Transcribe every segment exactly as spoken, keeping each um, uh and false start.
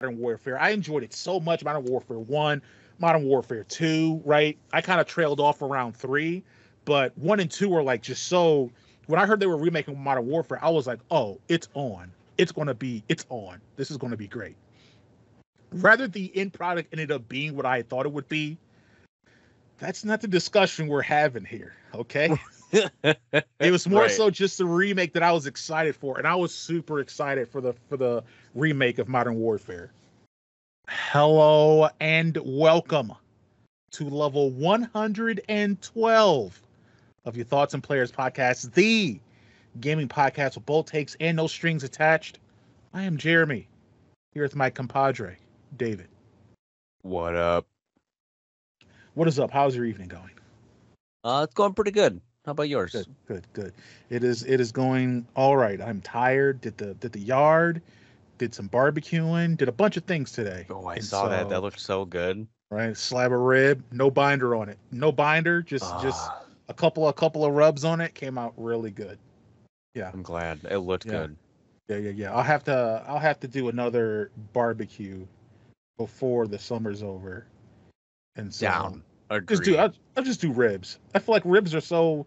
Modern Warfare. I enjoyed it so much. Modern Warfare one, Modern Warfare two, right? I kind of trailed off around three, but one and two were like just so. When I heard they were remaking Modern Warfare, I was like, oh, it's on. It's going to be, it's on. This is going to be great. Rather the end product ended up being what I thought it would be, that's not the discussion we're having here, okay? It was more right. so just the remake that I was excited for, and I was super excited for the for the remake of Modern Warfare. Hello and welcome to level one hundred twelve of your Thoughts and Players podcast, the gaming podcast with bold takes and no strings attached. I am Jeremy, here with my compadre, David. What up? What is up? How's your evening going? Uh, it's going pretty good. How about yours? Good, good, good. It is it is going all right. I'm tired. Did the did the yard, did some barbecuing, did a bunch of things today. Oh, I and saw so, that. That looked so good. Right, slab of rib, no binder on it. No binder, just uh. just a couple a couple of rubs on it. Came out really good. Yeah, I'm glad it looked yeah. good. Yeah, yeah, yeah. I'll have to I'll have to do another barbecue before the summer's over. And so, down. Agreed. Just do I, I just do ribs. I feel like ribs are so.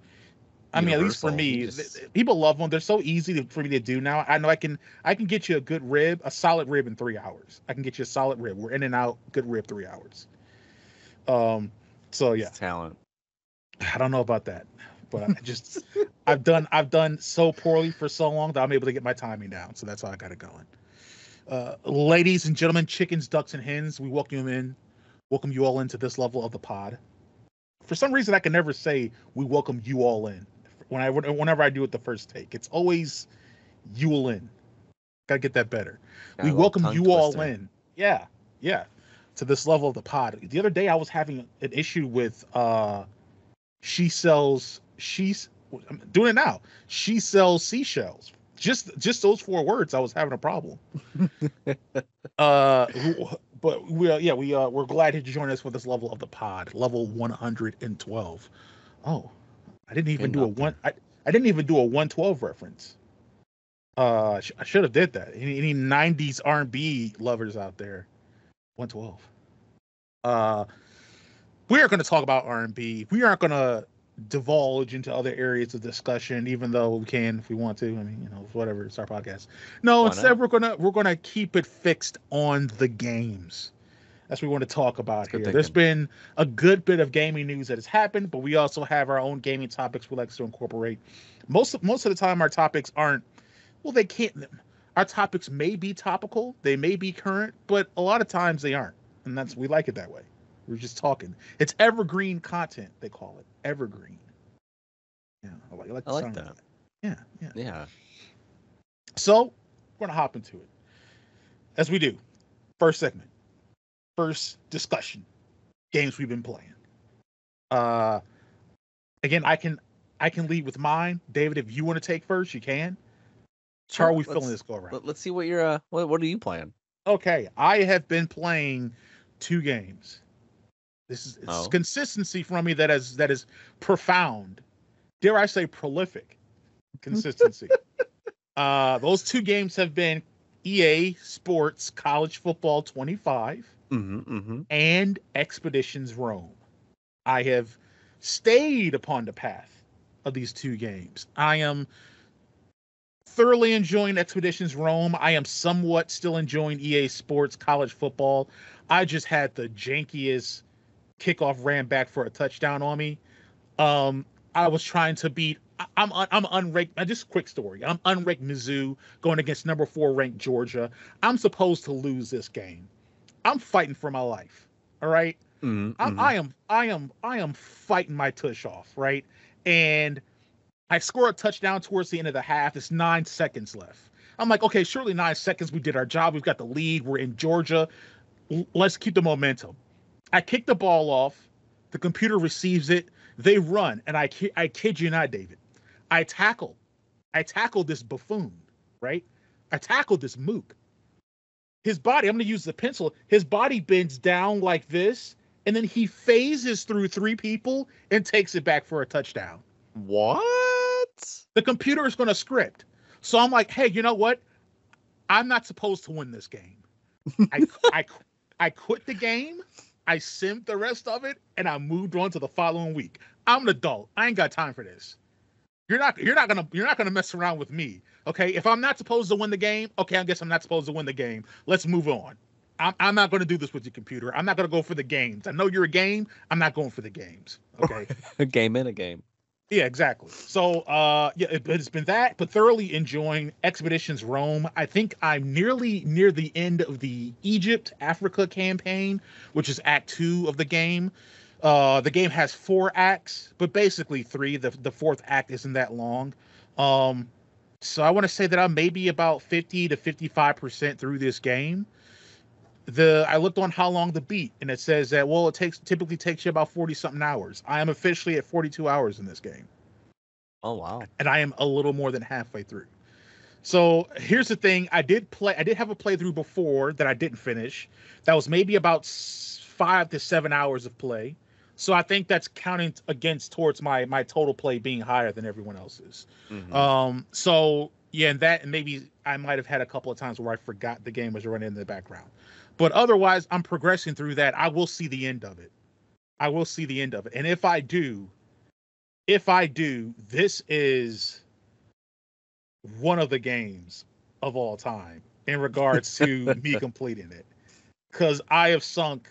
I Universal. mean, at least for me, just... people love them. They're so easy to, for me to do now. I know I can. I can get you a good rib, a solid rib in three hours. I can get you a solid rib. We're in and out. Good rib, three hours. Um. So yeah. It's talent. I don't know about that, but I just I've done I've done so poorly for so long that I'm able to get my timing down. So that's how I got it going. Uh, ladies and gentlemen, chickens, ducks, and hens, we welcome you in. Welcome you all into this level of the pod. For some reason, I can never say we welcome you all in. When I, whenever I do it the first take, it's always you all in. Got to get that better. Got we welcome you twister. all in. Yeah, yeah. To this level of the pod. The other day, I was having an issue with uh, she sells, she's, I'm doing it now. She sells seashells. Just, just those four words, I was having a problem. uh, But we, uh, yeah, we uh, we're glad to join us for this level of the pod, level one hundred twelve. Oh, I didn't even do a one. I, I didn't even do a one twelve reference. Uh, sh- I should have did that. Any, any nineties R and B lovers out there? one twelve. Uh, we are going to talk about R and B. We aren't going to divulge into other areas of discussion, even though we can if we want to. I mean, you know, whatever, it's our podcast. No, Why instead not? we're gonna we're gonna keep it fixed on the games. That's what we want to talk about That's here. There's been a good bit of gaming news that has happened, but we also have our own gaming topics we like to incorporate. Most of, most of the time, our topics aren't. Well, they can't. Our topics may be topical, they may be current, but a lot of times they aren't, and that's we like it that way. We're just talking. It's evergreen content, they call it. Evergreen. Yeah, I like, I like, I like that. that. Yeah, yeah. Yeah. So, we're going to hop into it. As we do, first segment. First discussion. Games we've been playing. Uh, Again, I can I can lead with mine. David, if you want to take first, you can. Sure, how are we feeling this go around? Let's see what you're, uh, what, what are you playing? Okay, I have been playing two games. This is oh. consistency from me that is that is profound. Dare I say prolific consistency. uh, those two games have been E A Sports College Football twenty-five mm-hmm, mm-hmm. and Expeditions Rome. I have stayed upon the path of these two games. I am thoroughly enjoying Expeditions Rome. I am somewhat still enjoying E A Sports College Football. I just had the jankiest... kickoff ran back for a touchdown on me. Um, I was trying to beat. I, I'm I'm unranked. Just quick story. I'm unranked Mizzou going against number four ranked Georgia. I'm supposed to lose this game. I'm fighting for my life. All right. Mm-hmm. I, I am I am I am fighting my tush off. Right. And I score a touchdown towards the end of the half. It's nine seconds left. I'm like, okay, surely nine seconds. We did our job. We've got the lead. We're in Georgia. L- let's keep the momentum. I kick the ball off. The computer receives it. They run. And I ki- I kid you not, David. I tackle. I tackle this buffoon, right? I tackle this mook. His body, I'm going to use the pencil. His body bends down like this. And then he phases through three people and takes it back for a touchdown. What? The computer is going to script. So I'm like, hey, you know what? I'm not supposed to win this game. I, I, I quit the game. I simmed the rest of it, and I moved on to the following week. I'm an adult. I ain't got time for this. You're not. You're not gonna. You're not gonna mess around with me. Okay. If I'm not supposed to win the game, okay, I guess I'm not supposed to win the game. Let's move on. I'm, I'm not gonna do this with your computer. I'm not gonna go for the games. I know you're a game. I'm not going for the games. Okay. A game in a game. Yeah, exactly. So, uh, yeah, it, it's been that, but thoroughly enjoying Expeditions Rome. I think I'm nearly near the end of the Egypt, Africa campaign, which is Act Two of the game. Uh, the game has four acts, but basically three. The the fourth act isn't that long. Um, so I want to say that I'm maybe about fifty to fifty-five percent through this game. The I looked on how long the beat, and it says that, well, it takes typically takes you about forty something hours. I am officially at forty-two hours in this game. Oh, wow. And I am a little more than halfway through. So here's the thing. I did play. I did have a playthrough before that I didn't finish. That was maybe about five to seven hours of play. So I think that's counting against towards my my total play being higher than everyone else's. Mm-hmm. Um, so, yeah, and that and maybe I might have had a couple of times where I forgot the game was running in the background. But otherwise, I'm progressing through that. I will see the end of it. I will see the end of it. And if I do, if I do, this is one of the games of all time in regards to me completing it. Because I have sunk,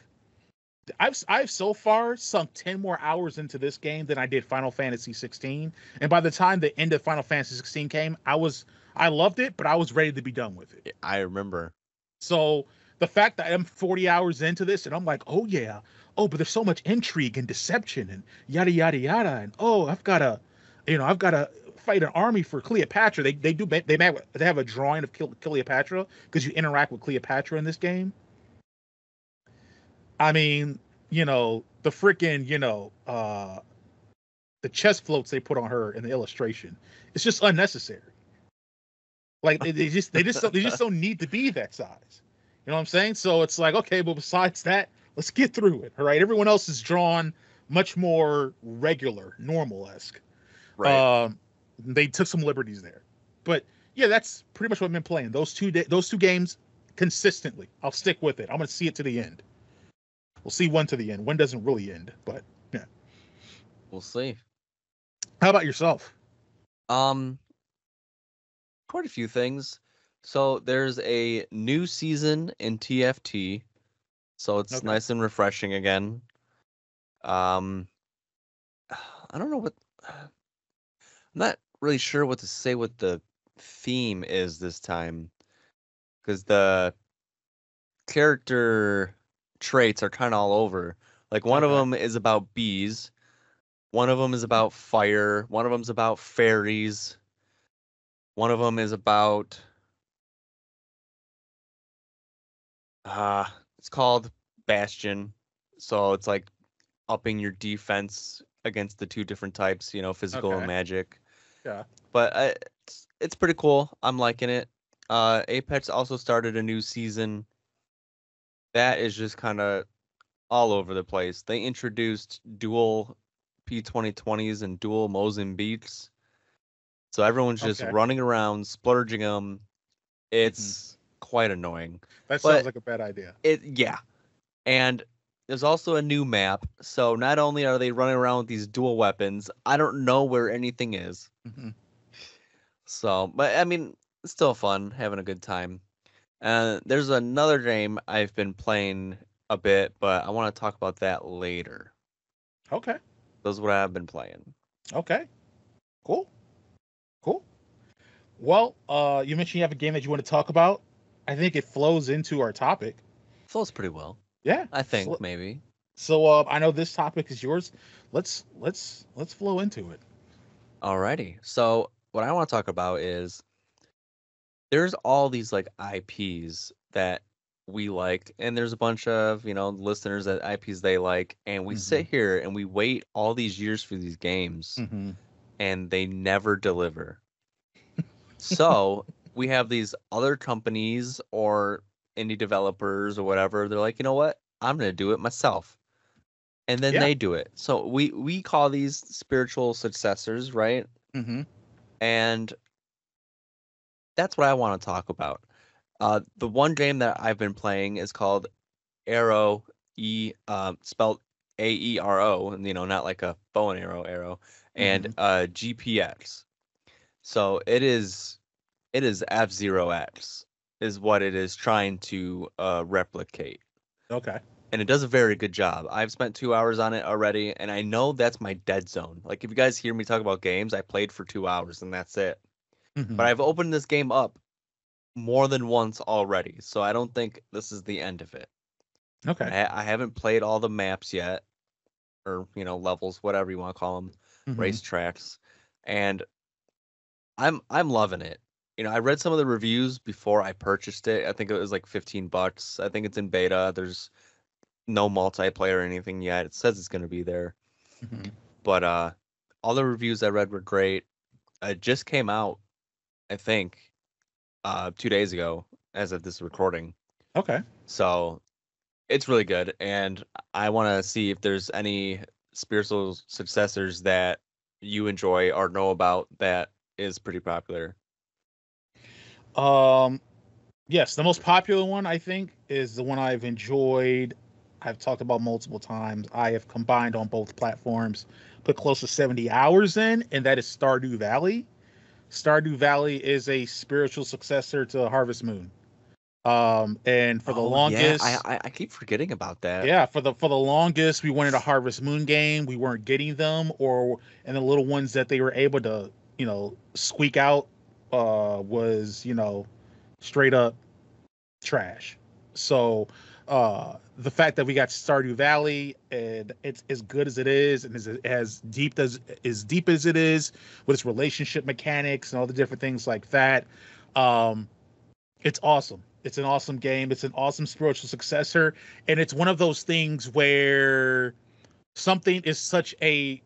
I've I've so far sunk ten more hours into this game than I did Final Fantasy sixteen. And by the time the end of Final Fantasy sixteen came, I was, I loved it, but I was ready to be done with it. I remember. So the fact that I'm forty hours into this and I'm like, oh, yeah. Oh, but there's so much intrigue and deception and yada, yada, yada. And, oh, I've got to, you know, I've got to fight an army for Cleopatra. They they do. They they have a drawing of Cleopatra because you interact with Cleopatra in this game. I mean, you know, the freaking, you know, uh, the chest floats they put on her in the illustration. It's just unnecessary. Like, they, they just they just they just don't need to be that size. You know what I'm saying? So it's like, okay, but besides that, let's get through it. All right. Everyone else is drawn much more regular, normal-esque. Right. Um, they took some liberties there. But yeah, that's pretty much what I've been playing. Those two da- those two games consistently. I'll stick with it. I'm gonna see it to the end. We'll see one to the end. One doesn't really end, but yeah. We'll see. How about yourself? Um quite a few things. So there's a new season in T F T, so it's okay. Nice and refreshing again. Um, I don't know what... I'm not really sure what to say what the theme is this time, because the character traits are kind of all over. Like, one okay. of them is about bees, one of them is about fire, one of them's about fairies, one of them is about... Uh, it's called Bastion, so it's like upping your defense against the two different types, you know, physical okay. and magic. Yeah. But I, it's, it's pretty cool. I'm liking it. Uh, Apex also started a new season. That is just kind of all over the place. They introduced dual P twenty twenties and dual Mozambiques. So everyone's just okay. running around, splurging them. It's... Mm-hmm. Quite annoying. That sounds but like a bad idea. It yeah. And there's also a new map. So not only are they running around with these dual weapons, I don't know where anything is. Mm-hmm. So, but I mean, it's still fun, having a good time. Uh, there's another game I've been playing a bit, but I want to talk about that later. Okay. That's what I've been playing. Okay. Cool. Cool. Well, uh, you mentioned you have a game that you want to talk about. I think it flows into our topic. Flows pretty well. Yeah, I think so, maybe. So uh, I know this topic is yours. Let's let's let's flow into it. Alrighty. So what I want to talk about is there's all these like I Ps that we like, and there's a bunch of you know listeners that I Ps they like, and we mm-hmm. sit here and we wait all these years for these games, mm-hmm. and they never deliver. So. We have these other companies or indie developers or whatever. They're like, you know what? I'm going to do it myself. And then yeah. they do it. So we, we call these spiritual successors, right? Mm-hmm. And that's what I want to talk about. Uh, the one game that I've been playing is called Aero E, uh, spelled A E R O, and you know, not like a bow and arrow arrow, and mm-hmm. uh, G P X. So it is, it is F Zero X is what it is trying to uh, replicate. Okay. And it does a very good job. I've spent two hours on it already, and I know that's my dead zone. Like, if you guys hear me talk about games, I played for two hours, and that's it. Mm-hmm. But I've opened this game up more than once already, so I don't think this is the end of it. Okay. I, I haven't played all the maps yet, or, you know, levels, whatever you want to call them, mm-hmm. race tracks. And I'm I'm loving it. You know, I read some of the reviews before I purchased it. I think it was like fifteen bucks. I think it's in beta. There's no multiplayer or anything yet. It says it's going to be there. Mm-hmm. But uh, all the reviews I read were great. It just came out, I think, uh, two days ago as of this recording. Okay. So it's really good. And I want to see if there's any spiritual successors that you enjoy or know about that is pretty popular. Um, yes, the most popular one, I think, is the one I've enjoyed. I've talked about multiple times. I have combined on both platforms, put close to seventy hours in, and that is Stardew Valley. Stardew Valley is a spiritual successor to Harvest Moon. Um, and for the oh, longest, yeah, I, I keep forgetting about that. Yeah, for the for the longest, we wanted a Harvest Moon game. We weren't getting them, or and the little ones that they were able to, you know, squeak out uh, was, you know, straight up trash. So. Uh, the fact that we got Stardew Valley, and it's as good as it is, and as, as deep as as deep as it is, with its relationship mechanics and all the different things like that, um, it's awesome. It's an awesome game. It's an awesome spiritual successor, and it's one of those things where something is such a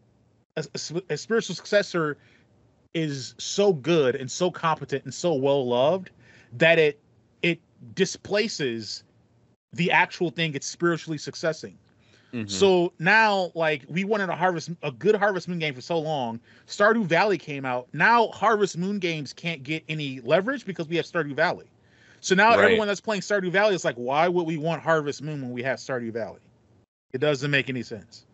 a, a spiritual successor is so good and so competent and so well loved that it it displaces the actual thing it's spiritually successing. Mm-hmm. So now, like, we wanted a harvest, a good Harvest Moon game for so long. Stardew Valley came out. Now Harvest Moon games can't get any leverage because we have Stardew Valley. So now right. everyone that's playing Stardew Valley is like, why would we want Harvest Moon when we have Stardew Valley? It doesn't make any sense.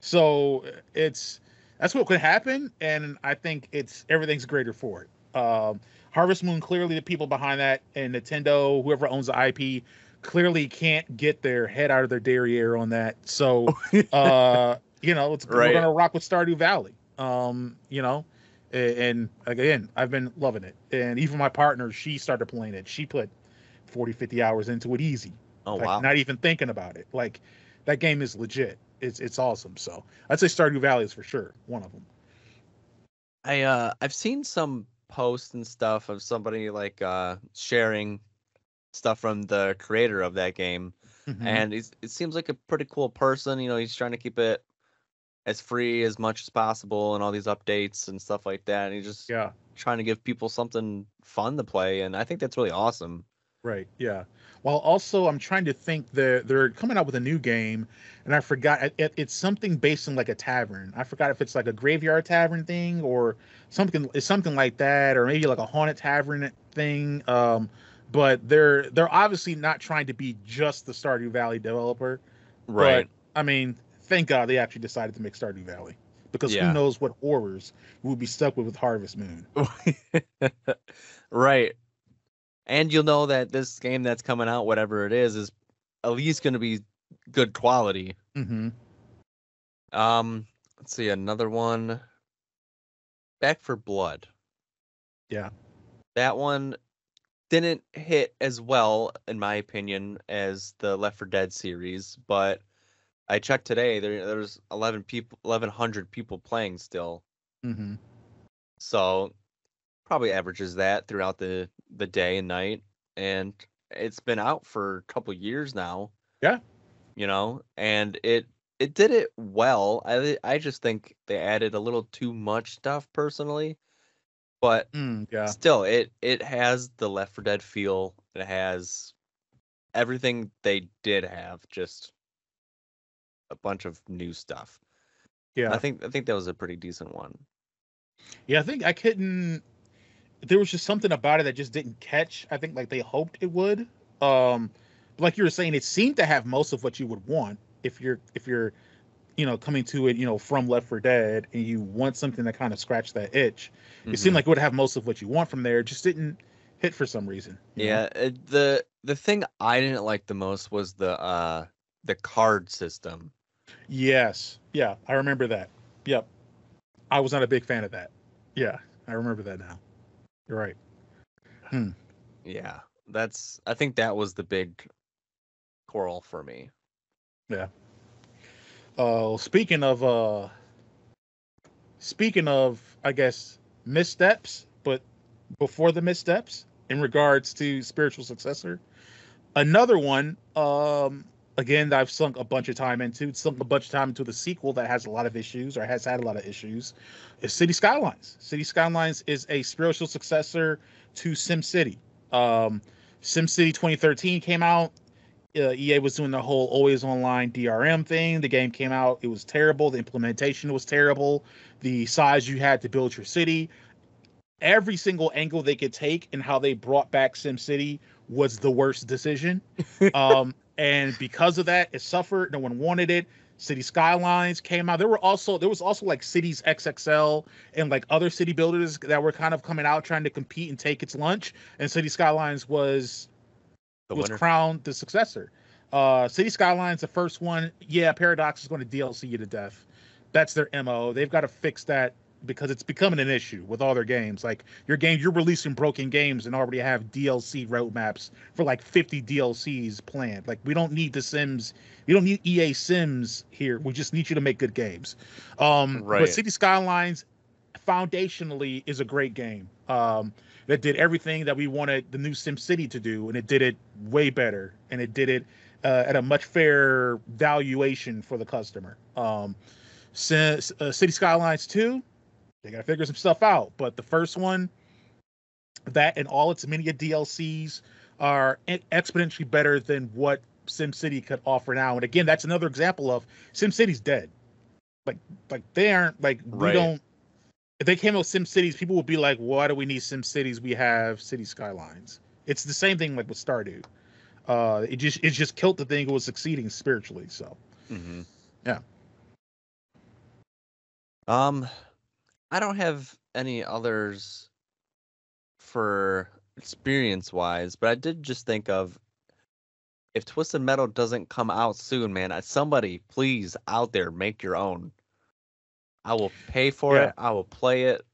So it's that's what could happen, and I think it's everything's greater for it. Um, Harvest Moon, clearly the people behind that and Nintendo, whoever owns the I P, clearly can't get their head out of their derriere on that. So, uh, you know, it's, right. we're going to rock with Stardew Valley, um, you know, and, and again, I've been loving it. And even my partner, she started playing it. She put forty, fifty hours into it easy. Oh, like, wow. Not even thinking about it. Like, that game is legit. It's it's awesome. So I'd say Stardew Valley is for sure one of them. I, uh, I've seen some posts and stuff of somebody like uh, sharing stuff from the creator of that game, mm-hmm. and he's, it seems like a pretty cool person. You know, he's trying to keep it as free as much as possible, and all these updates and stuff like that. And he's just yeah. trying to give people something fun to play, and I think that's really awesome. Right? Yeah. Well, also, I'm trying to think that they're coming out with a new game, and I forgot it, it's something based on like a tavern. I forgot if it's like a graveyard tavern thing or something. It's something like that, or maybe like a haunted tavern thing. Um, But they're they're obviously not trying to be just the Stardew Valley developer. Right. But, I mean, thank God they actually decided to make Stardew Valley. Because yeah. who knows what horrors we'll be stuck with with Harvest Moon. Right. And you'll know that this game that's coming out, whatever it is, is at least going to be good quality. Mm-hmm. Um, let's see, another one. Back for Blood. Yeah. That one didn't hit as well, in my opinion, as the Left four Dead series, but I checked today, there there's eleven people, eleven hundred people playing still. Mm-hmm. So probably averages that throughout the, the day and night, and it's been out for a couple years now. Yeah. You know, and it it did it well. I, I just think they added a little too much stuff, personally. But mm, yeah. still, it, it has the Left four Dead feel. It has everything they did have, just a bunch of new stuff. Yeah, I think I think that was a pretty decent one. Yeah, I think I couldn't. there was just something about it that just didn't catch. I think like they hoped it would. Um, like you were saying, it seemed to have most of what you would want if you're if you're, you know, coming to it, you know, from Left four Dead, and you want something that kind of scratched that itch. It mm-hmm. seemed like it would have most of what you want from there. It just didn't hit for some reason. Yeah, it, the the thing I didn't like the most was the uh, the card system. Yes. Yeah, I remember that. Yep. I was not a big fan of that. Yeah, I remember that now. You're right. Hmm. Yeah, that's. I think that was the big quarrel for me. Yeah. Uh, speaking of, uh, speaking of, I guess, missteps, but before the missteps, in regards to spiritual successor, another one, um, again, that I've sunk a bunch of time into, sunk a bunch of time into the sequel that has a lot of issues, or has had a lot of issues, is City Skylines. City Skylines is a spiritual successor to SimCity. Um, SimCity twenty thirteen came out. Uh, E A was doing the whole always online D R M thing. The game came out. It was terrible. The implementation was terrible. The size you had to build your city. Every single angle they could take and how they brought back SimCity was the worst decision. Um, and because of that, it suffered. No one wanted it. City Skylines came out. There were also there was also like Cities X X L and like other city builders that were kind of coming out trying to compete and take its lunch. And City Skylines was... The was winner. crowned the successor. Uh, City Skylines, the first one, yeah, Paradox is going to D L C you to death. That's their M O. They've got to fix that because it's becoming an issue with all their games. Like, your game, you're releasing broken games and already have D L C roadmaps for like fifty D L Cs planned. Like, we don't need the Sims. We don't need E A Sims here. We just need you to make good games. Um, right. But City Skylines, foundationally, is a great game. Um, that did everything that we wanted the new SimCity to do, and it did it way better, and it did it uh, at a much fairer valuation for the customer. Um, since, uh, City Skylines two, they got to figure some stuff out, but the first one, that and all its many D L Cs are exponentially better than what SimCity could offer now. And again, that's another example of SimCity's dead. Like, like they aren't, like, right. we don't, If they came out with SimCities, people would be like, why do we need SimCities? We have City Skylines. It's the same thing like with Stardew. Uh, it just it just killed the thing. It was succeeding spiritually. So, mm-hmm. yeah. Um, I don't have any others for experience-wise, but I did just think of, if Twisted Metal doesn't come out soon, man, somebody please out there make your own. I will pay for yeah. it. I will play it.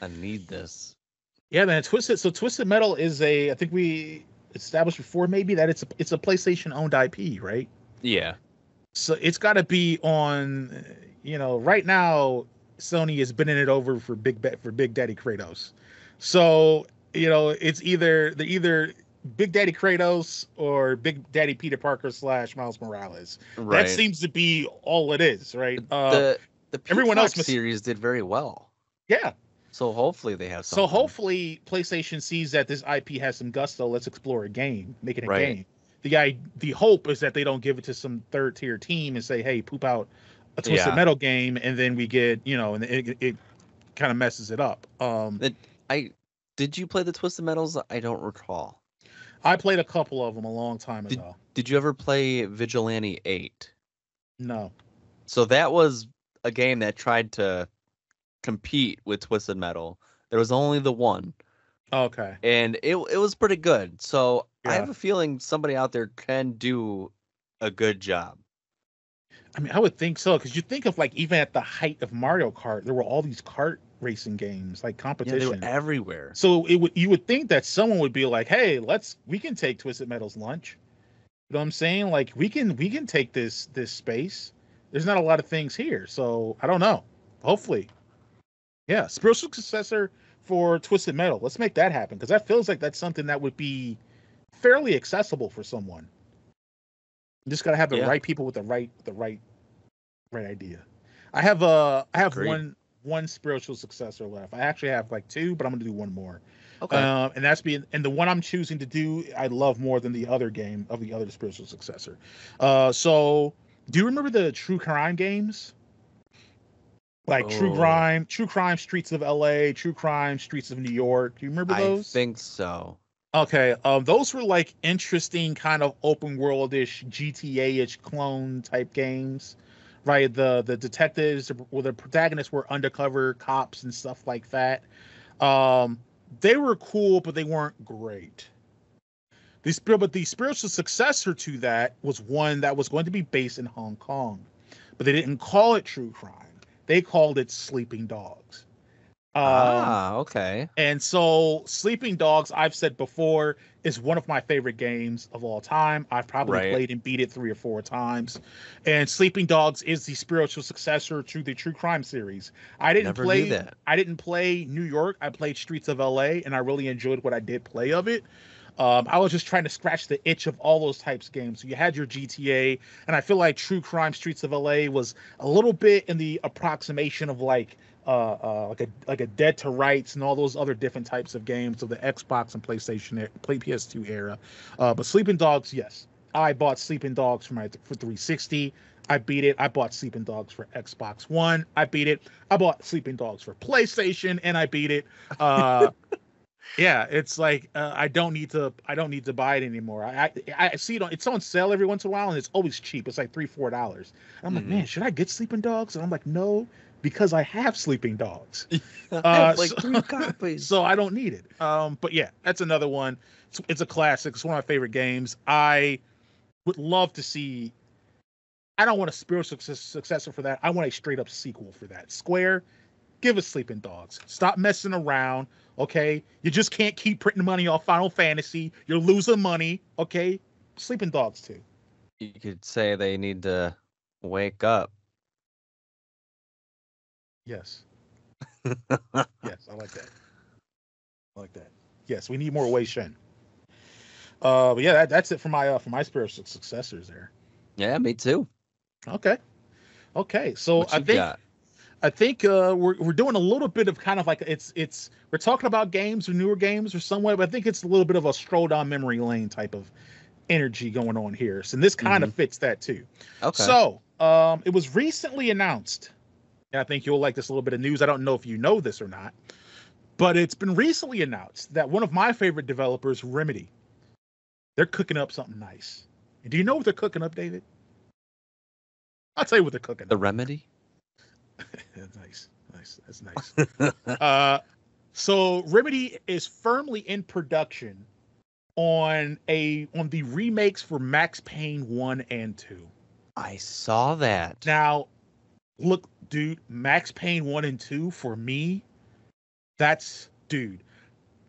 I need this. Yeah, man. Twisted. So Twisted Metal is a, I think we established before maybe that it's a, it's a PlayStation owned I P, right? Yeah. So it's got to be on, you know, right now Sony is bending it over for Big for Big Daddy Kratos. So, you know, it's either the either Big Daddy Kratos or Big Daddy Peter Parker slash Miles Morales. Right. That seems to be all it is, right? Uh, the the everyone else must... series did very well. Yeah. So hopefully they have something. So hopefully PlayStation sees that this I P has some gusto. Let's explore a game, make it a right. game. The I, the hope is that they don't give it to some third tier team and say, hey, poop out a Twisted yeah. Metal game, and then we get, you know, and it, it kind of messes it up. Um, it, I Did you play the Twisted Metals? I don't recall. I played a couple of them a long time ago. Did, did you ever play Vigilante eight? No. So that was a game that tried to compete with Twisted Metal. There was only the one. Okay. And it it was pretty good. So yeah. I have a feeling somebody out there can do a good job. I mean, I would think so, because you think of, like, even at the height of Mario Kart, there were all these kart racing games, like competition. Yeah, they were everywhere. So it would you would think that someone would be like, hey, let's we can take Twisted Metal's lunch. You know what I'm saying? Like, we can we can take this this space. There's not a lot of things here. So I don't know. Hopefully. Yeah, spiritual successor for Twisted Metal. Let's make that happen, because that feels like that's something that would be fairly accessible for someone. You just gotta have the yeah. right people with the right the right right idea. I have uh I have Great. one one spiritual successor left. I actually have like two, but I'm gonna do one more. Okay. Um, and that's being and the one I'm choosing to do, I love more than the other game of the other spiritual successor. Uh, so do you remember the True Crime games? Like oh. True Crime, True Crime Streets of L A, True Crime Streets of New York. Do you remember those? I think so. Okay, um, those were like interesting kind of open world-ish, G T A-ish clone type games, right? The the detectives, well, the protagonists were undercover cops and stuff like that. Um, they were cool, but they weren't great. The, but the spiritual successor to that was one that was going to be based in Hong Kong, but they didn't call it True Crime. They called it Sleeping Dogs. Um, ah, okay. And so Sleeping Dogs, I've said before, is one of my favorite games of all time. I've probably right. played and beat it three or four times. And Sleeping Dogs is the spiritual successor to the True Crime series. I didn't Never play that. I didn't play New York. I played Streets of L A, and I really enjoyed what I did play of it. Um, I was just trying to scratch the itch of all those types of games. So you had your G T A, and I feel like True Crime Streets of L A was a little bit in the approximation of like uh, uh, like a like a Dead to Rights and all those other different types of games of the Xbox and PlayStation, play P S two era. Uh, but Sleeping Dogs, yes, I bought Sleeping Dogs for my for three sixty. I beat it. I bought Sleeping Dogs for Xbox One. I beat it. I bought Sleeping Dogs for PlayStation, and I beat it. Uh, Yeah, it's like uh, I don't need to. I don't need to buy it anymore. I, I I see it on. It's on sale every once in a while, and it's always cheap. It's like three, four dollars. I'm mm-hmm. like, man, should I get Sleeping Dogs? And I'm like, no, because I have Sleeping Dogs. Uh, I have like so, three copies, so I don't need it. Um, but yeah, that's another one. It's, it's a classic. It's one of my favorite games. I would love to see. I don't want a spiritual successor for that. I want a straight up sequel for that. Square, give us Sleeping Dogs. Stop messing around. Okay, you just can't keep printing money off Final Fantasy. You're losing money. Okay, Sleeping Dogs too. You could say they need to wake up. Yes. Yes, I like that. I like that. Yes, we need more Wei Shen. Uh, but yeah, that, that's it for my uh, for my spiritual successors there. Yeah, me too. Okay. Okay, so what I you think. Got? I think uh, we're we're doing a little bit of kind of like it's it's we're talking about games or newer games or some way, but I think it's a little bit of a stroll down memory lane type of energy going on here. So and this kind mm-hmm. of fits that too. Okay. So um, it was recently announced, and I think you'll like this little bit of news. I don't know if you know this or not, but it's been recently announced that one of my favorite developers, Remedy, they're cooking up something nice. And do you know what they're cooking up, David? I'll tell you what they're cooking up. The Remedy. Nice, nice. That's nice. uh, so Remedy is firmly in production on a on the remakes for Max Payne one and two. I saw that. Now, look, dude, Max Payne one and two for me, that's dude.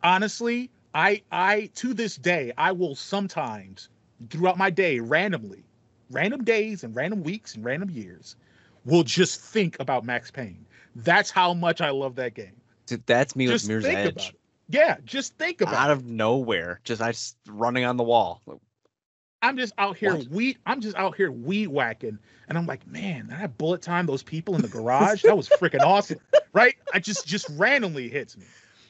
Honestly, I I to this day, I will sometimes throughout my day randomly, random days and random weeks and random years, will just think about Max Payne. That's how much I love that game. Dude, that's me just with Mirror's Edge. Yeah, just think about out it. Out of nowhere, just I just running on the wall. I'm just out here what? weed. I'm just out here weed whacking, and I'm like, man, that bullet time those people in the garage. That was freaking awesome, right? I just just randomly hits me.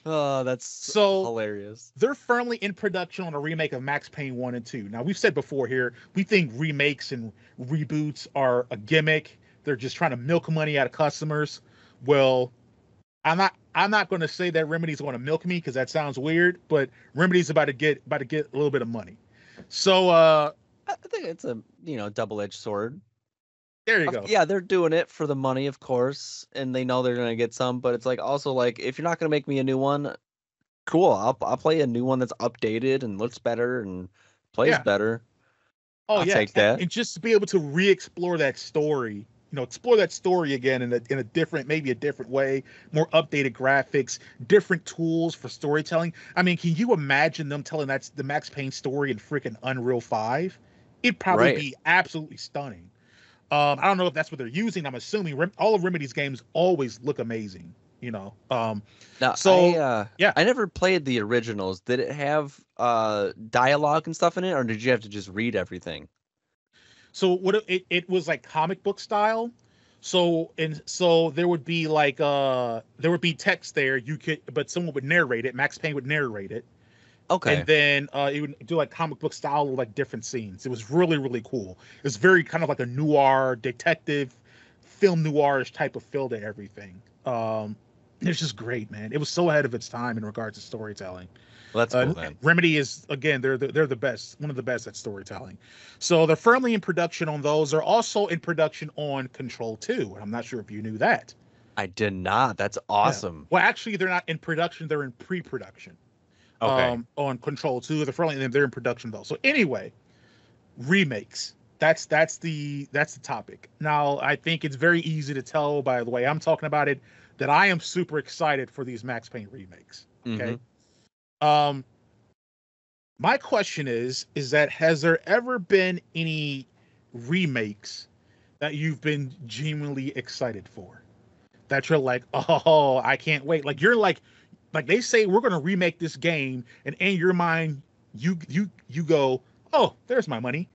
Oh, that's so hilarious. They're firmly in production on a remake of Max Payne one and two. Now we've said before here, we think remakes and reboots are a gimmick. They're just trying to milk money out of customers. Well, I'm not. I'm not going to say that Remedy's going to milk me because that sounds weird. But Remedy's about to get about to get a little bit of money. So uh, I think it's a you know double-edged sword. There you go. Yeah, they're doing it for the money, of course, and they know they're going to get some. But it's like also like if you're not going to make me a new one, cool. I'll I'll play a new one that's updated and looks better and plays yeah. better. Oh I'll yeah, take that. And just to be able to re-explore that story. You know, explore that story again in a in a different, maybe a different way, more updated graphics, different tools for storytelling. I mean, can you imagine them telling that the Max Payne story in freaking Unreal five? It'd probably right. be absolutely stunning. Um, I don't know if that's what they're using. I'm assuming Rem- all of Remedy's games always look amazing. You know, um, now, so I, uh, yeah, I never played the originals. Did it have uh, dialogue and stuff in it, or did you have to just read everything? So what it it was like comic book style, so and so there would be like uh there would be text there you could but someone would narrate it. Max Payne would narrate it, okay, and then uh it would do like comic book style with like different scenes. It was really really cool. It's very kind of like a noir detective film noirish type of feel to everything. Um, it's just great, man. It was so ahead of its time in regards to storytelling. Well, that's cool, uh, man. Remedy is, again, they're the, they're the best, one of the best at storytelling. So they're firmly in production on those. They're also in production on Control Two. I'm not sure if you knew that. I did not. That's awesome. Yeah. Well, actually, they're not in production. They're in pre-production. Okay. Um, on Control Two, they're firmly they're in production though. So anyway, remakes. That's that's the that's the topic. Now, I think it's very easy to tell by the way I'm talking about it that I am super excited for these Max Payne remakes. Okay. Mm-hmm. Um, my question is, is that has there ever been any remakes that you've been genuinely excited for? That you're like, oh, I can't wait. Like you're like, like they say we're gonna remake this game, and in your mind, you you you go, oh, there's my money.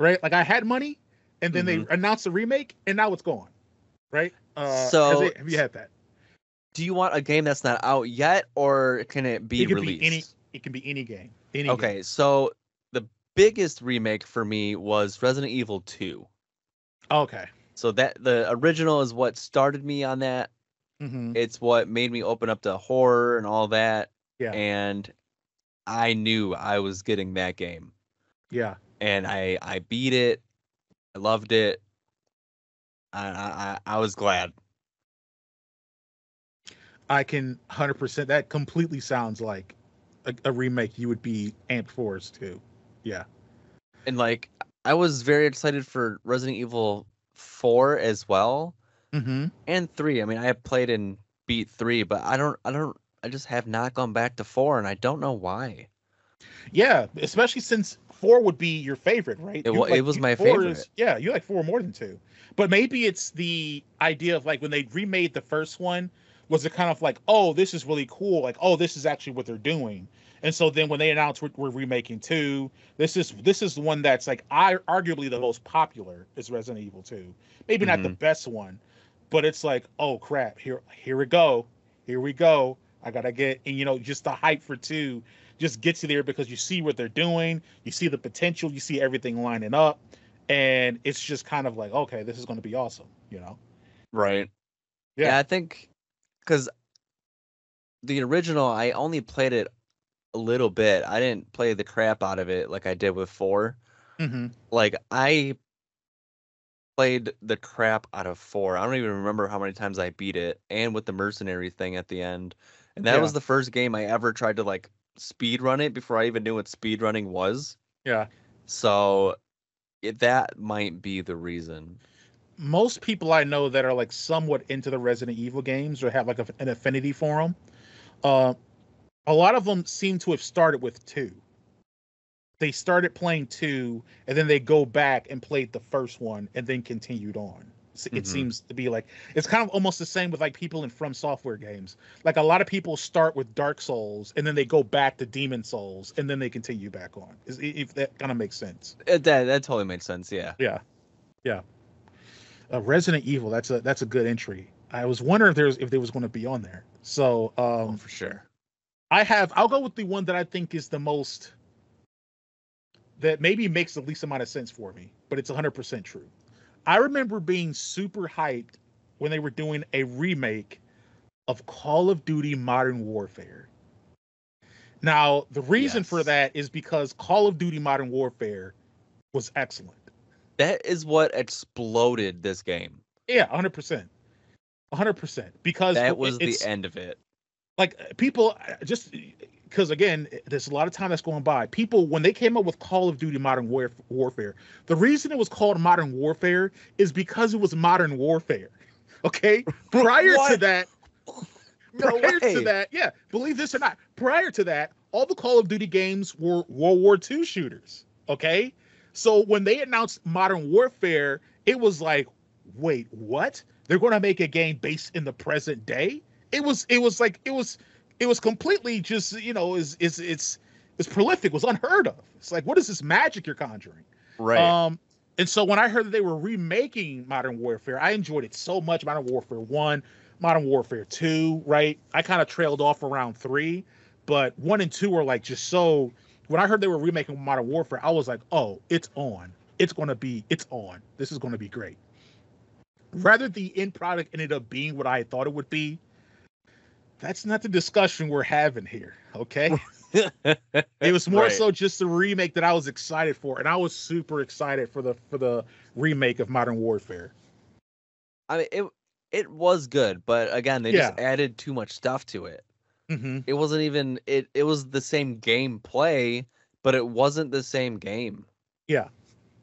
Right, like I had money, and then mm-hmm. they announced a remake, and now it's gone. Right? Uh, so it, have you had that? Do you want a game that's not out yet, or can it be it can released? Be any, it can be any game. Any okay, game. So the biggest remake for me was Resident Evil two. Okay. So that the original is what started me on that. Mm-hmm. It's what made me open up to horror and all that. Yeah. And I knew I was getting that game. Yeah. And I, I beat it. I loved it. I I, I was glad. I can one hundred percent. That completely sounds like a, a remake you would be amped for us too. Yeah. And like, I was very excited for Resident Evil four as well. Mm-hmm. And three. I mean, I played and beat three, but I don't, I don't, I just have not gone back to four, and I don't know why. Yeah, especially since four would be your favorite, right? It, you, like, it was you, my favorite. Is, yeah, you like four more than two. But maybe it's the idea of, like, when they remade the first one, was it kind of like, oh, this is really cool. Like, oh, this is actually what they're doing. And so then when they announced we're, we're remaking two, this is this is the one that's, like, I arguably the most popular is Resident Evil two. Maybe mm-hmm. not the best one, but it's like, oh, crap, here, here we go. Here we go. I got to get, and, you know, just the hype for two just gets you there because you see what they're doing, you see the potential, you see everything lining up, and it's just kind of like, okay, this is going to be awesome, you know? Right. Yeah, yeah I think because the original, I only played it a little bit. I didn't play the crap out of it like I did with four. Mm-hmm. Like, I played the crap out of four. I don't even remember how many times I beat it, and with the mercenary thing at the end. And that yeah. was the first game I ever tried to, like, speedrun it before I even knew what speedrunning was. Yeah. So it, that might be the reason. Most people I know that are, like, somewhat into the Resident Evil games or have, like, a, an affinity for them, uh, a lot of them seem to have started with two. They started playing two, and then they go back and played the first one, and then continued on. It mm-hmm. seems to be like it's kind of almost the same with like people in From Software games. Like a lot of people start with Dark Souls and then they go back to Demon Souls and then they continue back on. Is, if that kind of makes sense. It, that that totally makes sense. Yeah. Yeah. Yeah. Uh, Resident Evil. That's a that's a good entry. I was wondering if there was if there was going to be on there. So um, oh, for sure. I have. I'll go with the one that I think is the most. That maybe makes the least amount of sense for me, but it's one hundred percent true. I remember being super hyped when they were doing a remake of Call of Duty Modern Warfare. Now, the reason yes. for that is because Call of Duty Modern Warfare was excellent. That is what exploded this game. Yeah, one hundred percent. one hundred percent. Because that was the end of it. Like, people just... Because, again, there's a lot of time that's going by. People, when they came up with Call of Duty Modern Warf- Warfare, the reason it was called Modern Warfare is because it was Modern Warfare, okay? Prior to that, no prior way. to that, yeah, believe this or not, prior to that, all the Call of Duty games were World War Two shooters, okay? So when they announced Modern Warfare, it was like, wait, what? They're going to make a game based in the present day? It was, it was like, it was... It was completely just, you know, is is it's it's prolific, was unheard of. It's like, what is this magic you're conjuring? Right. Um, and so when I heard that they were remaking Modern Warfare, I enjoyed it so much. Modern Warfare one, Modern Warfare two, right? I kind of trailed off around three, but one and two were like just so. When I heard they were remaking Modern Warfare, I was like, oh, it's on. It's gonna be. It's on. This is gonna be great. rather the end product ended up being what I thought it would be, that's not the discussion we're having here, okay? It was more right. so just the remake that I was excited for, and I was super excited for the for the remake of Modern Warfare. I mean, it it was good, but again, they yeah. just added too much stuff to it. Mm-hmm. It wasn't even it. It was the same gameplay, but it wasn't the same game. Yeah.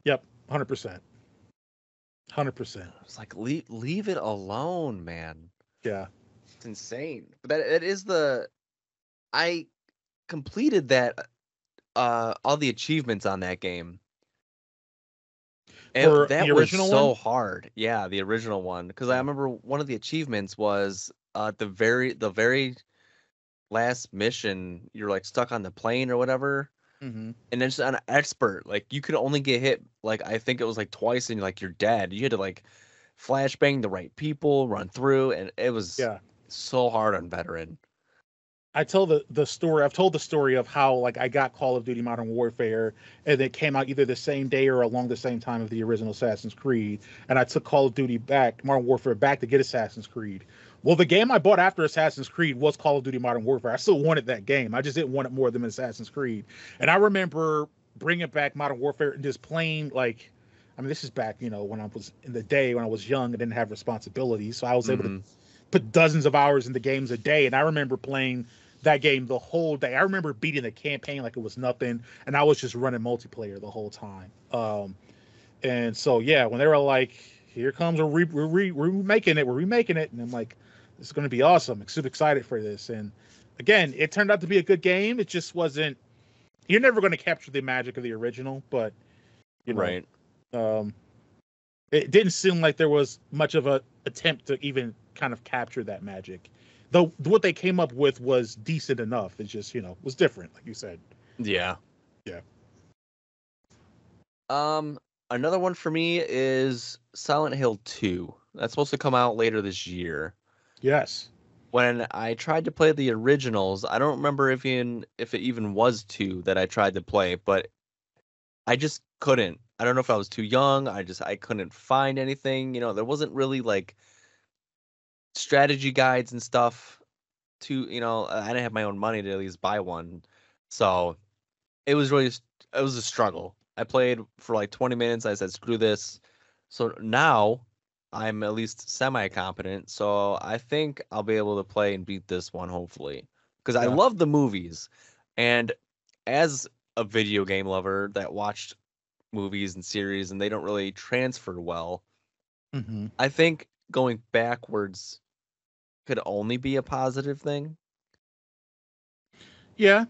Yep. one hundred percent. one hundred percent. It's like leave leave it alone, man. Yeah. It's insane. But that it is the I completed that uh all the achievements on that game. And For that was so one? hard. Yeah, the original one, because I remember one of the achievements was uh the very the very last mission, you're like stuck on the plane or whatever. Mm-hmm. And then just on an expert, like you could only get hit like I think it was like twice, and you're like you're dead. You had to like flashbang the right people, run through, and it was yeah. so hard on veteran. I tell the the story. I've told the story of how like I got Call of Duty Modern Warfare, and it came out either the same day or along the same time of the original Assassin's Creed. And I took Call of Duty back, Modern Warfare back to get Assassin's Creed. Well, the game I bought after Assassin's Creed was Call of Duty Modern Warfare. I still wanted that game. I just didn't want it more than Assassin's Creed. And I remember bringing back Modern Warfare and just playing, like, I mean, this is back, you know, when I was in the day when I was young and didn't have responsibilities. So I was mm-hmm. able to put dozens of hours into games a day. And I remember playing that game the whole day. I remember beating the campaign like it was nothing. And I was just running multiplayer the whole time. Um, and so, yeah, when they were like, here comes, we're, re- we're, re- we're remaking it, we're remaking it. And I'm like, it's going to be awesome. I'm super excited for this. And again, it turned out to be a good game. It just wasn't, you're never going to capture the magic of the original, but you know, right. Um, it didn't seem like there was much of an attempt to even kind of capture that magic. Though what they came up with was decent enough. It's just, you know, was different, like you said. Yeah. Yeah. Um, another one for me is Silent Hill two. That's supposed to come out later this year. Yes. When I tried to play the originals, I don't remember if even if it even was two that I tried to play, but I just couldn't. I don't know if I was too young. I just I couldn't find anything. You know, there wasn't really like strategy guides and stuff. To you know, I didn't have my own money to at least buy one, so it was really it was a struggle. I played for like twenty minutes. I said, screw this. So now I'm at least semi-competent, so I think I'll be able to play and beat this one, hopefully. Because yeah. I love the movies, and as a video game lover that watched movies and series, and they don't really transfer well, mm-hmm. I think going backwards could only be a positive thing. Yeah.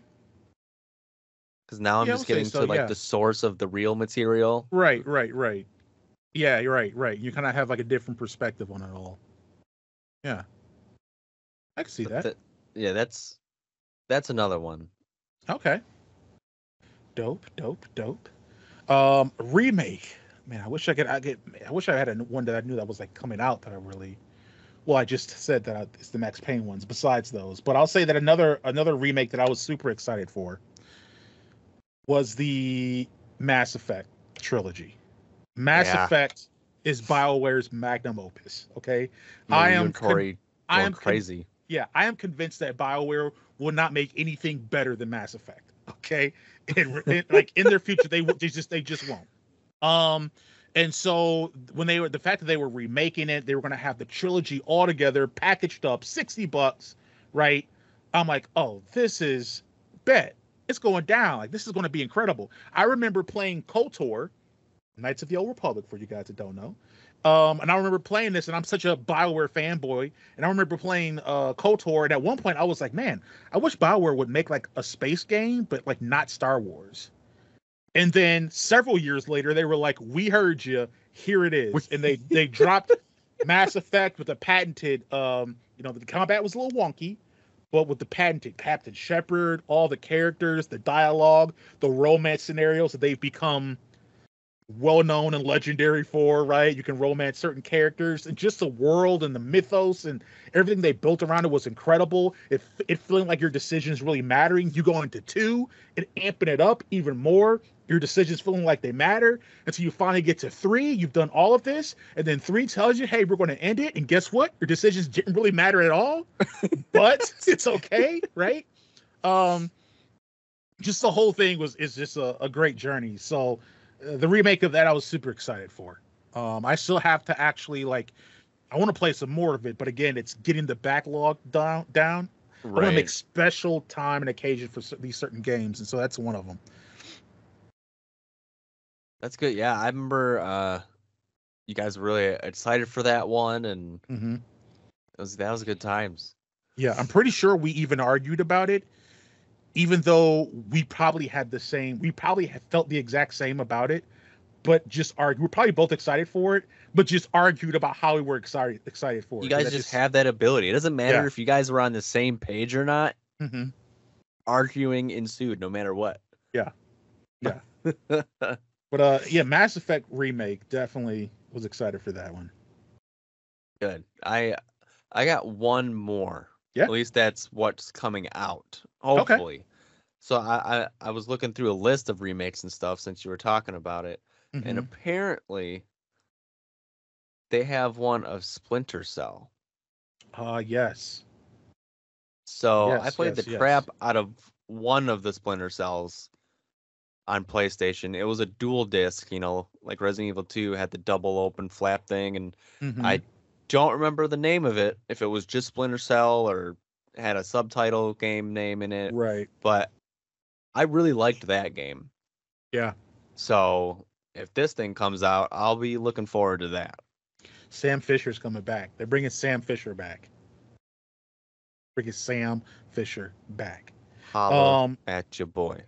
Because now I'm yeah, just getting so, to like yeah. the source of the real material. Right, right, right. Yeah, you're right, right. You kind of have like a different perspective on it all. Yeah. I can see but that. Th- yeah, that's that's another one. Okay. Dope, dope, dope. Um, remake. Man, I wish I could I get I wish I had a one that I knew that was like coming out that I really Well, I just said that I, it's the Max Payne ones besides those, but I'll say that another another remake that I was super excited for was the Mass Effect trilogy. Mass yeah. Effect is BioWare's magnum opus. Okay, yeah, I am Corey. Con- I am crazy. Con- yeah, I am convinced that BioWare will not make anything better than Mass Effect. Okay, and, and, like in their future, they, they just they just won't. Um, and so when they were the fact that they were remaking it, they were going to have the trilogy all together, packaged up, sixty bucks, right? I'm like, oh, this is bet. It's going down. Like this is going to be incredible. I remember playing KOTOR. Knights of the Old Republic, for you guys that don't know. Um, and I remember playing this, and I'm such a BioWare fanboy. And I remember playing uh, KOTOR, and at one point I was like, man, I wish BioWare would make like a space game, but like not Star Wars. And then several years later, they were like, we heard you, here it is. And they, they dropped Mass Effect with a patented, um, you know, the combat was a little wonky, but with the patented Captain Shepard, all the characters, the dialogue, the romance scenarios that they've become well-known and legendary for, right? You can romance certain characters, and just the world and the mythos and everything they built around it was incredible. It, it feeling like your decisions really mattering. You go into two and amping it up even more. Your decisions feeling like they matter until you finally get to three. You've done all of this, and then three tells you, hey, we're going to end it. And guess what? Your decisions didn't really matter at all, but it's okay, right? Um, just the whole thing was is just a, a great journey. So uh, the remake of that, I was super excited for. Um, I still have to actually, like, I want to play some more of it, but again, it's getting the backlog down. down. Right. I want to make special time and occasion for these certain games, and so that's one of them. That's good. Yeah, I remember uh, you guys were really excited for that one, and mm-hmm. it was, that was good times. Yeah, I'm pretty sure we even argued about it, even though we probably had the same, we probably felt the exact same about it, but just argued. We're probably both excited for it, but just argued about how we were excited excited for it. You guys just, just have that ability. It doesn't matter yeah. if you guys were on the same page or not. Mm-hmm. Arguing ensued no matter what. Yeah, yeah. But, uh, yeah, Mass Effect Remake, definitely was excited for that one. Good. I I got one more. Yeah. At least that's what's coming out, hopefully. Okay. So I, I, I was looking through a list of remakes and stuff since you were talking about it. Mm-hmm. And apparently they have one of Splinter Cell. Uh, yes. So yes, I played yes, the yes. crap out of one of the Splinter Cells on PlayStation. It was a dual disc, you know, like Resident Evil two had the double open flap thing, and mm-hmm. I don't remember the name of it, if it was just Splinter Cell or had a subtitle game name in it. Right. But I really liked that game. Yeah. So if this thing comes out, I'll be looking forward to that. Sam Fisher's coming back. They're bringing Sam Fisher back. Bringing Sam Fisher back. Holla um, at your boy.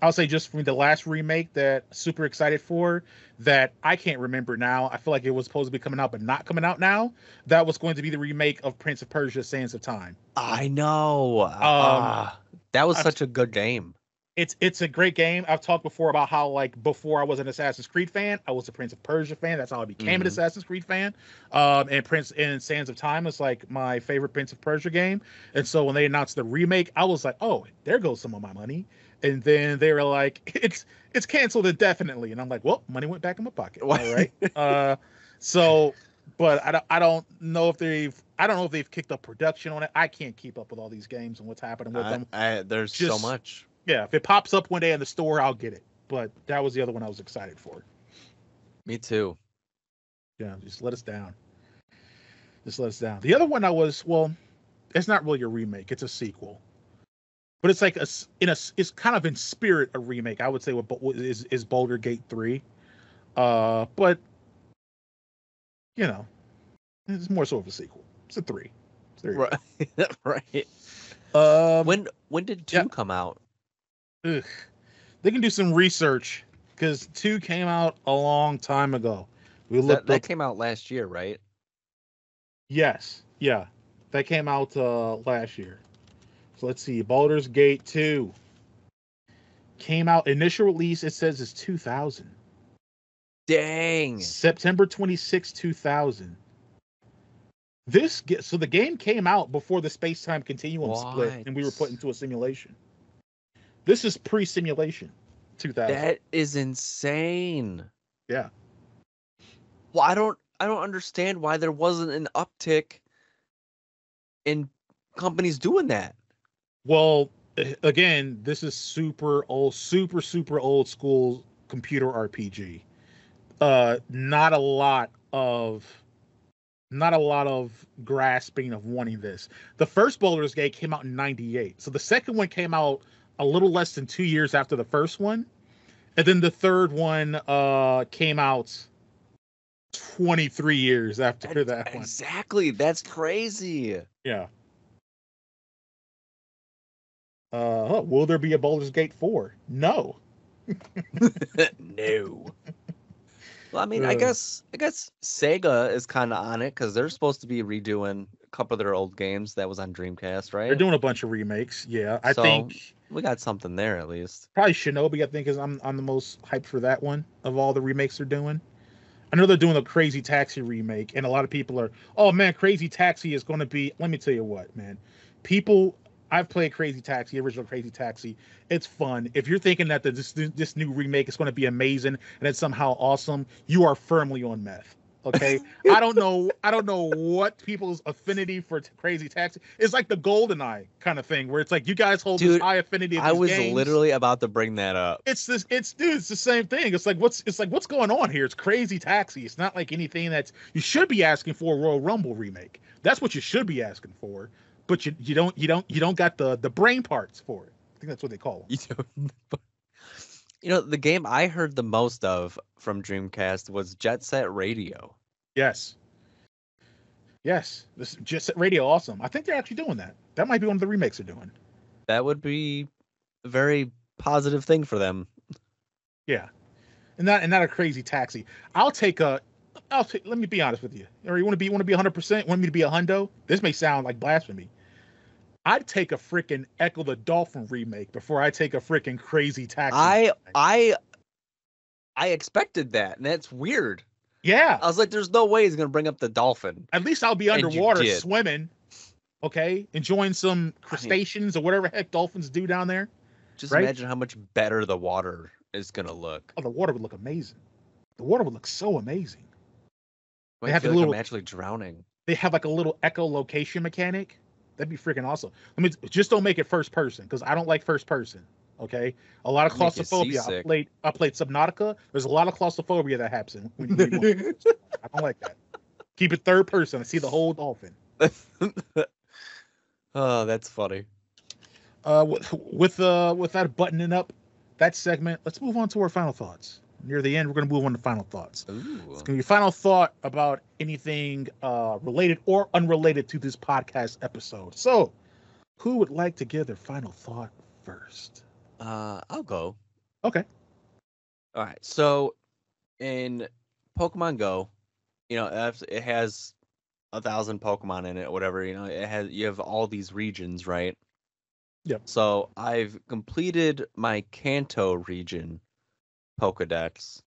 I'll say just from the last remake that super excited for that I can't remember now. I feel like it was supposed to be coming out, but not coming out now. That was going to be the remake of Prince of Persia, Sands of Time. I know. Um, uh, that was I've, such a good game. It's it's a great game. I've talked before about how, like, before I was an Assassin's Creed fan, I was a Prince of Persia fan. That's how I became mm-hmm. an Assassin's Creed fan. Um, and Prince and Sands of Time is, like, my favorite Prince of Persia game. And so when they announced the remake, I was like, oh, there goes some of my money. And then they were like, it's it's canceled indefinitely. And I'm like, well, money went back in my pocket. All right. uh, so, but I don't, I don't know if they've, I don't know if they've kicked up production on it. I can't keep up with all these games and what's happening with I, them. I, there's Just, so much. Yeah. If it pops up one day in the store, I'll get it. But that was the other one I was excited for. Me too. Yeah. Just let us down. Just let us down. The other one I was, well, it's not really a remake. It's a sequel. But it's like a, in a, it's kind of in spirit a remake, I would say. What is is Baldur's Gate three, uh, but you know, it's more sort of a sequel. It's a three, it's three. Right? Right. Um, when when did two yeah. come out? Ugh. They can do some research because two came out a long time ago. We that, looked. That up, came out last year, right? Yes. Yeah, that came out uh, last year. Let's see. Baldur's Gate two came out. Initial release, it says, is two thousand. Dang. September twenty-sixth, two thousand. This so the game came out before the space-time continuum what? split, and we were put into a simulation. This is pre-simulation, two thousand. That is insane. Yeah. Well, I don't, I don't understand why there wasn't an uptick in companies doing that. Well, again, this is super old, super, super old school computer R P G. Uh, not a lot of, not a lot of grasping of wanting this. The first Baldur's Gate came out in ninety-eight. So the second one came out a little less than two years after the first one. And then the third one uh, came out twenty-three years after that, that one. Exactly. That's crazy. Yeah. Uh, will there be a Baldur's Gate four? No. No. Well, I mean, uh, I guess I guess Sega is kind of on it because they're supposed to be redoing a couple of their old games that was on Dreamcast, right? They're doing a bunch of remakes. Yeah, I so think we got something there at least. Probably Shinobi, I think, because I'm I'm the most hyped for that one of all the remakes they're doing. I know they're doing a Crazy Taxi remake, and a lot of people are, oh man, Crazy Taxi is going to be. Let me tell you what, man. People, I've played Crazy Taxi, original Crazy Taxi. It's fun. If you're thinking that the, this this new remake is going to be amazing and it's somehow awesome, you are firmly on meth. Okay, I don't know. I don't know what people's affinity for t- Crazy Taxi. It's like the GoldenEye kind of thing, where it's like you guys hold dude, this high affinity. Of I these was games. Literally about to bring that up. It's this. It's dude. It's the same thing. It's like what's. It's like what's going on here? It's Crazy Taxi. It's not like anything that's you should be asking for a Royal Rumble remake. That's what you should be asking for. But you you don't you don't you don't got the the brain parts for it. I think that's what they call them. You don't, but... You know, the game I heard the most of from Dreamcast was Jet Set Radio. Yes. Yes. This Jet Set Radio, awesome. I think they're actually doing that. That might be one of the remakes they're doing. That would be a very positive thing for them. Yeah. And not and not a Crazy Taxi. I'll take a I'll take, let me be honest with you. Or you want to be want to be one hundred percent? Want me to be a hundo? This may sound like blasphemy. I'd take a freaking Echo the Dolphin remake before I take a freaking Crazy Taxi. I I I expected that, and that's weird. Yeah. I was like, there's no way he's going to bring up the dolphin. At least I'll be underwater swimming, okay? Enjoying some crustaceans I mean, or whatever heck dolphins do down there. Just right? Imagine how much better the water is going to look. Oh, the water would look amazing. The water would look so amazing. Well, they I have feel a like little, I'm actually drowning. They have like a little echolocation mechanic. That'd be freaking awesome. I mean, just don't make it first person because I don't like first person. Okay, a lot of claustrophobia. I played, I played Subnautica. There's a lot of claustrophobia that happens when you do I don't like that. Keep it third person. I see the whole dolphin. Oh, that's funny. Uh, with with uh with that buttoning up that segment, let's move on to our final thoughts. Near the end, we're going to move on to final thoughts. Ooh. It's going to be a final thought about anything uh, related or unrelated to this podcast episode. So, who would like to give their final thought first? Uh, I'll go. Okay. All right. So, in Pokemon Go, you know, it has a thousand Pokemon in it, whatever. You know, it has you have all these regions, right? Yep. So, I've completed my Kanto region Pokedex,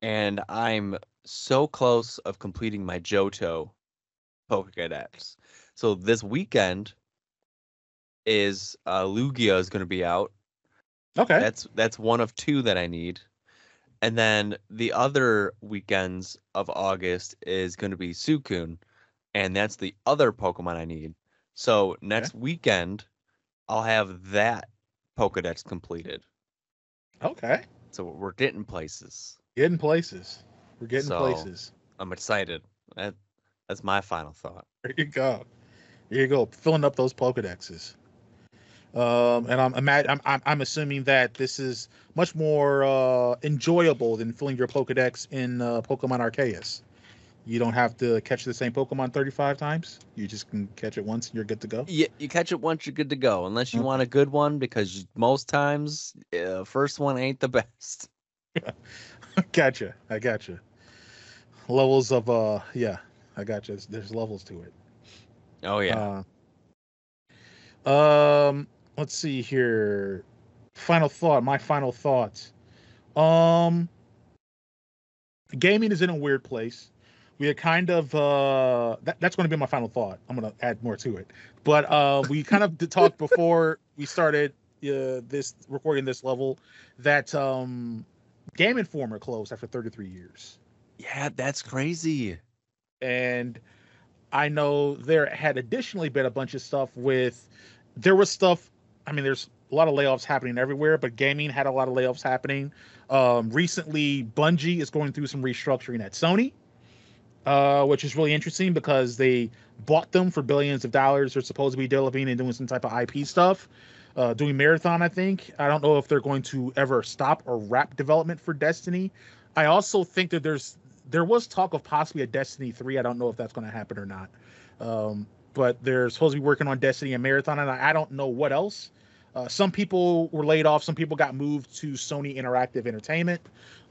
and I'm so close of completing my Johto Pokedex. So this weekend is uh, Lugia is going to be out. Okay, that's that's one of two that I need, and then the other weekends of August is going to be Suicune, and that's the other Pokemon I need. So next okay. weekend, I'll have that Pokedex completed. Okay. So we're getting places. Getting places. We're getting so, places. I'm excited. That, that's my final thought. There you go. There you go. Filling up those Pokedexes. Um, and I'm, I'm I'm I'm assuming that this is much more uh, enjoyable than filling your Pokedex in uh, Pokemon Arceus. You don't have to catch the same Pokemon thirty-five times. You just can catch it once and you're good to go. Yeah, you catch it once, you're good to go. Unless you mm-hmm. want a good one, because most times, uh, first one ain't the best. Gotcha. I gotcha. Levels of, uh, yeah, I gotcha. There's, there's levels to it. Oh, yeah. Uh, um, let's see here. Final thought. My final thoughts. Um, gaming is in a weird place. We are kind of uh, that, that's going to be my final thought. I'm going to add more to it, but uh, we kind of talked before we started uh, this recording this level that um, Game Informer closed after thirty-three years. Yeah, that's crazy. And I know there had additionally been a bunch of stuff with there was stuff. I mean, there's a lot of layoffs happening everywhere, but gaming had a lot of layoffs happening. Um, recently, Bungie is going through some restructuring at Sony. Uh, which is really interesting because they bought them for billions of dollars. They're supposed to be developing and doing some type of I P stuff, uh, doing Marathon, I think. I don't know if they're going to ever stop or wrap development for Destiny. I also think that there's there was talk of possibly a Destiny three. I don't know if that's going to happen or not. Um, but they're supposed to be working on Destiny and Marathon, and I, I don't know what else. Uh, some people were laid off. Some people got moved to Sony Interactive Entertainment.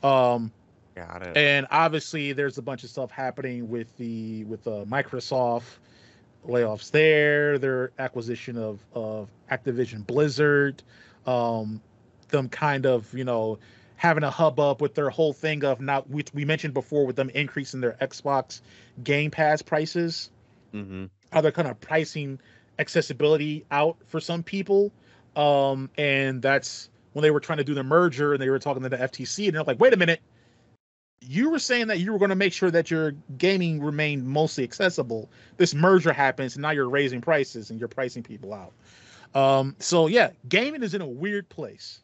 Um Got it. And obviously, there's a bunch of stuff happening with the with the Microsoft layoffs there, their acquisition of, of Activision Blizzard. um, them kind of, you know, having a hubbub with their whole thing of not, which we mentioned before, with them increasing their Xbox Game Pass prices, mm-hmm. how they're kind of pricing accessibility out for some people. Um, and that's when they were trying to do the merger and they were talking to the F T C and they're like, wait a minute, you were saying that you were going to make sure that your gaming remained mostly accessible. This merger happens and now you're raising prices and you're pricing people out. Um, so yeah, gaming is in a weird place.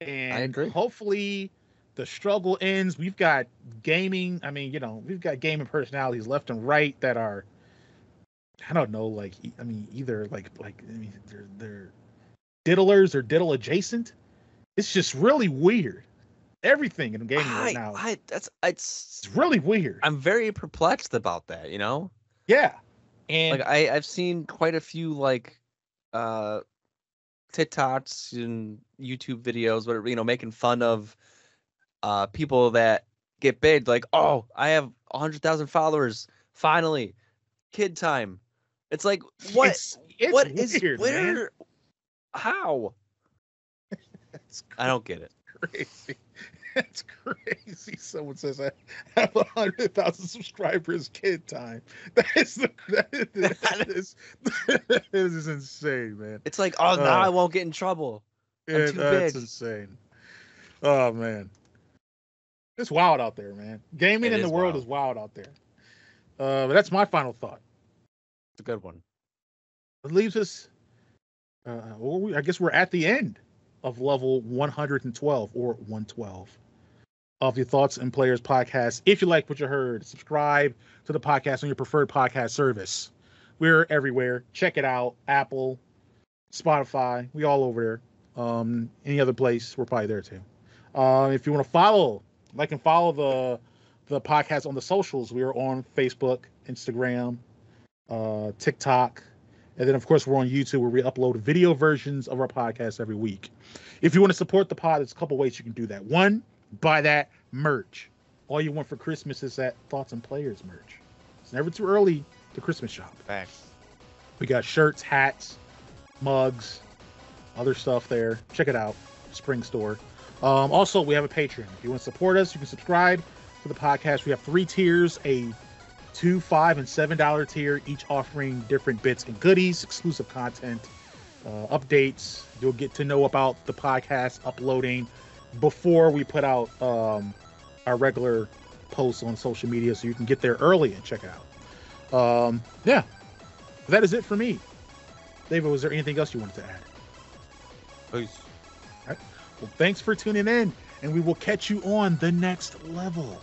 And I agree. Hopefully the struggle ends. We've got gaming. I mean, you know, we've got gaming personalities left and right that are, I don't know, like, I mean, either like, like, I mean, they're, they're diddlers or diddle adjacent. It's just really weird. Everything in gaming I, right now. I, that's, it's, it's really weird. I'm very perplexed about that, you know? Yeah. And like, I, I've seen quite a few, like, uh, TikToks and YouTube videos, whatever, you know, making fun of uh, people that get big, like, oh, I have one hundred thousand followers, finally, kid time. It's like, what? It's, it's what weird, is where? How? I don't get it. Crazy. That's crazy. Someone says I have a hundred thousand subscribers. Kid time. That is the that is, that is, that is insane, man. It's like, oh, uh, now I won't get in trouble. I'm it, too uh, big. That's insane. Oh man, it's wild out there, man. Gaming it in the world wild. is wild out there. Uh, but that's my final thought. It's a good one. It leaves us. Uh, well, we, I guess we're at the end of level one hundred twelve or one twelve of the Thoughts and Players podcast. If you like what you heard, subscribe to the podcast on your preferred podcast service. We're everywhere. Check it out. Apple, Spotify, we all over there. Um, any other place, we're probably there too. Uh, if you want to follow, like and follow the the podcast on the socials, we are on Facebook, Instagram, uh, TikTok. And then, of course, we're on YouTube where we upload video versions of our podcast every week. If you want to support the pod, there's a couple ways you can do that. One, buy that merch. All you want for Christmas is that Thoughts and Players merch. It's never too early to Christmas shop. Thanks. We got shirts, hats, mugs, other stuff there. Check it out. Spring store. Um, also, we have a Patreon. If you want to support us, you can subscribe to the podcast. We have three tiers, a two, five, and seven dollar tier, each offering different bits and goodies, exclusive content, uh, updates. You'll get to know about the podcast uploading before we put out um, our regular posts on social media, so you can get there early and check it out. Um, yeah, that is it for me. David, was there anything else you wanted to add? Peace. All right. Well, thanks for tuning in, and we will catch you on the next level.